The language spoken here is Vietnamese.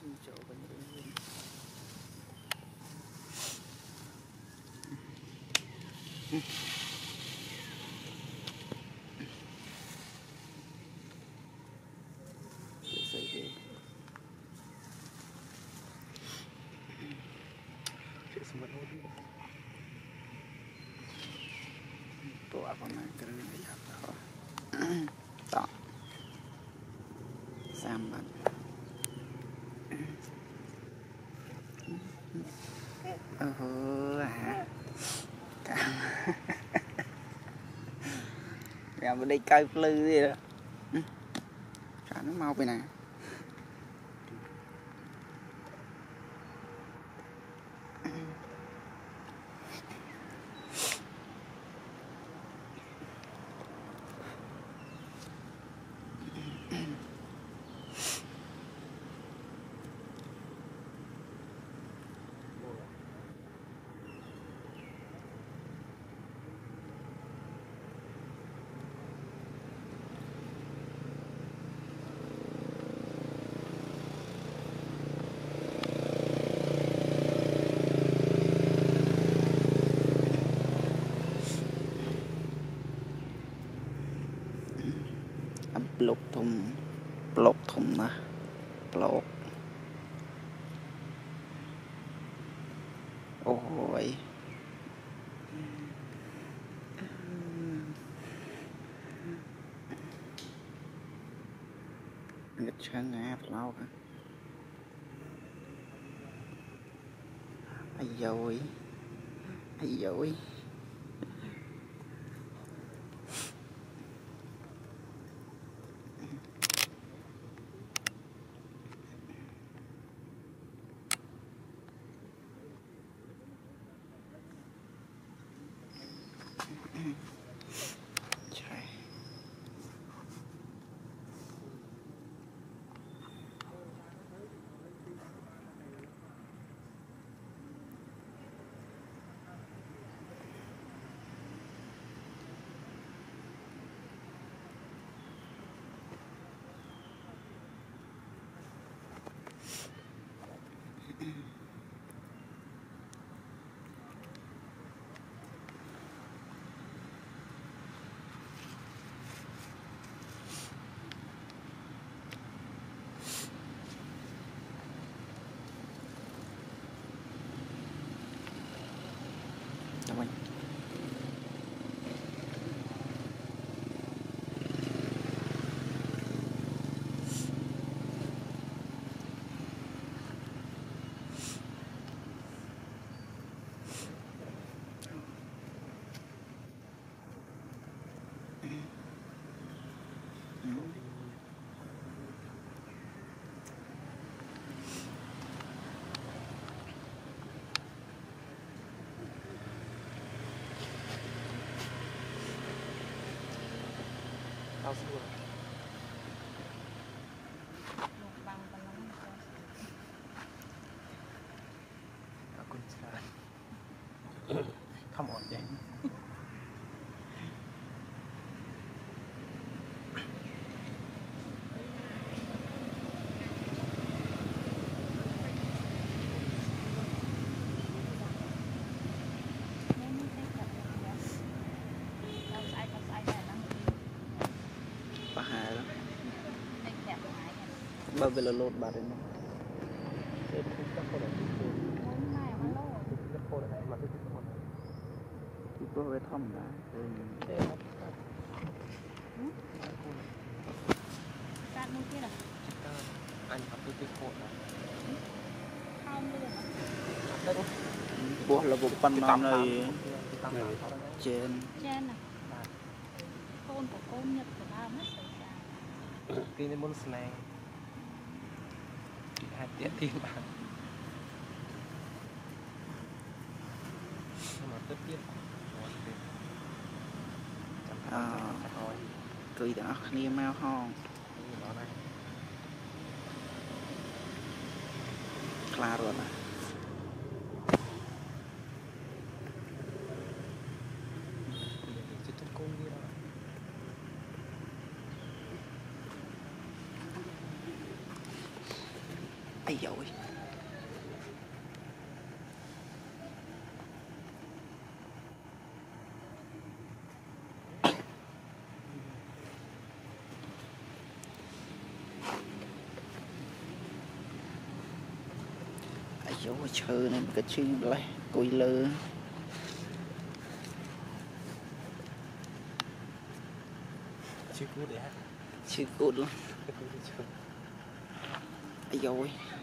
Xuống chỗ bên dưới. Tôi vào màn cửa này gặp đó Sam bạn gặp bên đây cây plư gì đó cả nó mau về nè lột thùng nè lột ôi nghịch chân nghe lâu hả ai dồi Hãy subscribe cho kênh Ghiền Mì Gõ Để không bỏ lỡ bà về là lột bà đến nó bà về thăm bà anh học cái cột buộc là buộc pan non này trên con của con Nhật của ba mất rồi sao? Tí nên muốn slang. Hai tiện tí bạn. Mà tất biết. Cười đã khnia mau hòn. Là rồi mà. Ây dồi. Chỗ chơi này cái chuyện lại cùi lơ chưa cút đấy chưa cút luôn. Ây dồi.